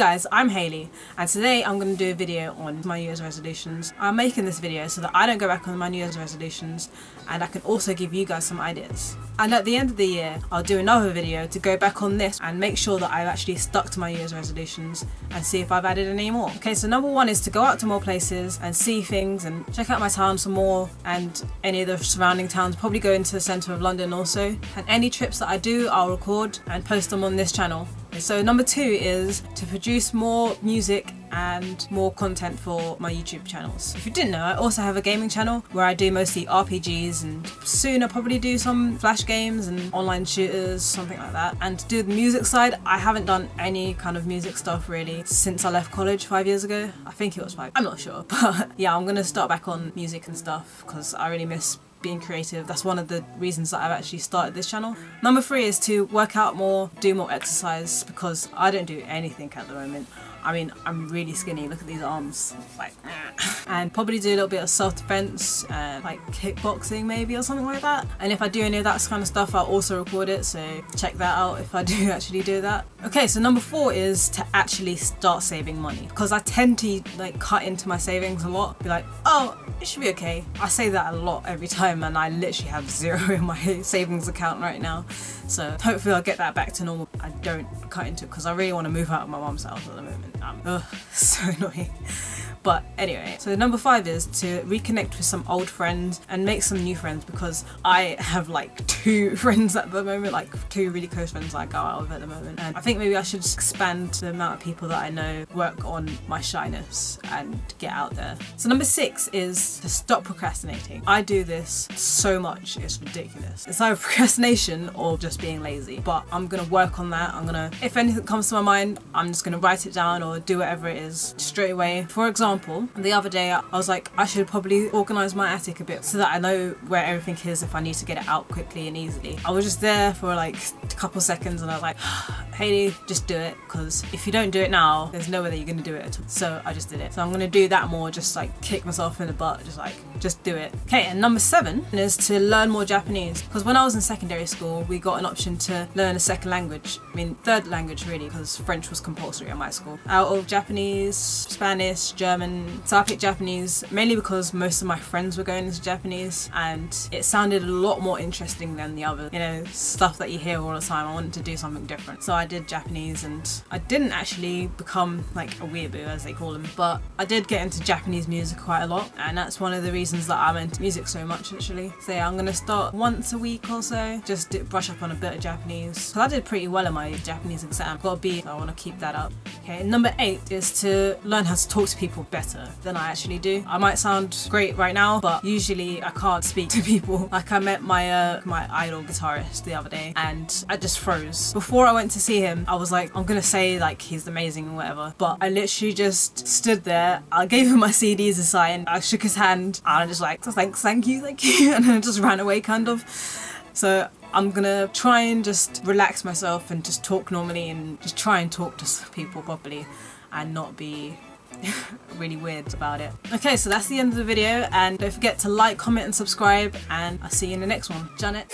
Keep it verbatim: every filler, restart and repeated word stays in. guys, I'm Hayley, and today I'm going to do a video on my New Year's resolutions. I'm making this video so that I don't go back on my New Year's resolutions, and I can also give you guys some ideas. And at the end of the year, I'll do another video to go back on this and make sure that I've actually stuck to my New Year's resolutions and see if I've added any more. Okay, so number one is to go out to more places and see things and check out my town some more and any of the surrounding towns, probably go into the centre of London also. And any trips that I do, I'll record and post them on this channel. So number two is to produce more music and more content for my YouTube channels. If you didn't know, I also have a gaming channel where I do mostly R P Gs, and soon I'll probably do some flash games and online shooters, something like that. And to do the music side, I haven't done any kind of music stuff really since I left college five years ago. I think it was five, I'm not sure. But yeah, I'm gonna start back on music and stuff because I really miss being creative. That's one of the reasons that I've actually started this channel. Number three is to work out more, do more exercise, because I don't do anything at the moment. I mean, I'm really skinny, look at these arms, like, and probably do a little bit of self-defense, uh, like kickboxing maybe or something like that. And if I do any of that kind of stuff, I'll also record it, so check that out if I do actually do that. Okay, so number four is to actually start saving money, because I tend to like cut into my savings a lot, be like, oh, it should be okay. I say that a lot every time, and I literally have zero in my savings account right now. So hopefully I'll get that back to normal. I don't cut into it because I really want to move out of my mum's house at the moment. Um, ugh, so annoying. But anyway, so number five is to reconnect with some old friends and make some new friends, because I have like two friends at the moment, like two really close friends that I go out with at the moment. And I think maybe I should expand the amount of people that I know, work on my shyness and get out there. So number six is to stop procrastinating. I do this so much, it's ridiculous. It's either procrastination or just being lazy, but I'm gonna work on that. I'm gonna, if anything comes to my mind, I'm just gonna write it down or do whatever it is straight away. For example, the other day I was like, I should probably organise my attic a bit so that I know where everything is if I need to get it out quickly and easily. I was just there for like a couple seconds and I was like, Hayley, just do it, because if you don't do it now, there's no way that you're going to do it at all. So I just did it. So I'm going to do that more, just like kick myself in the butt, just like, just do it. Okay, and number seven is to learn more Japanese, because when I was in secondary school, we got an option to learn a second language. I mean, third language really, because French was compulsory at my school. Out of Japanese, Spanish, German, so I picked Japanese mainly because most of my friends were going into Japanese, and it sounded a lot more interesting than the other, you know, stuff that you hear all the time. I wanted to do something different, so I did Japanese, and I didn't actually become like a weeaboo as they call them, but I did get into Japanese music quite a lot, and that's one of the reasons that I'm into music so much actually. So yeah, I'm gonna start once a week or so, just brush up on a bit of Japanese, because I did pretty well in my Japanese exam, got a B, so I want to keep that up. Okay, number eight is to learn how to talk to people better than I actually do. I might sound great right now, but usually I can't speak to people. Like, I met my uh, my idol guitarist the other day, and I just froze. Before I went to see him, I was like, I'm gonna say like he's amazing and whatever, but I literally just stood there. I gave him my C Ds a sign, I shook his hand, and I just like, thanks, thank you, thank you, and I just ran away kind of. So I'm gonna try and just relax myself and just talk normally and just try and talk to people properly and not be really weird about it. Okay, so that's the end of the video, and don't forget to like, comment and subscribe, and I'll see you in the next one. Janet.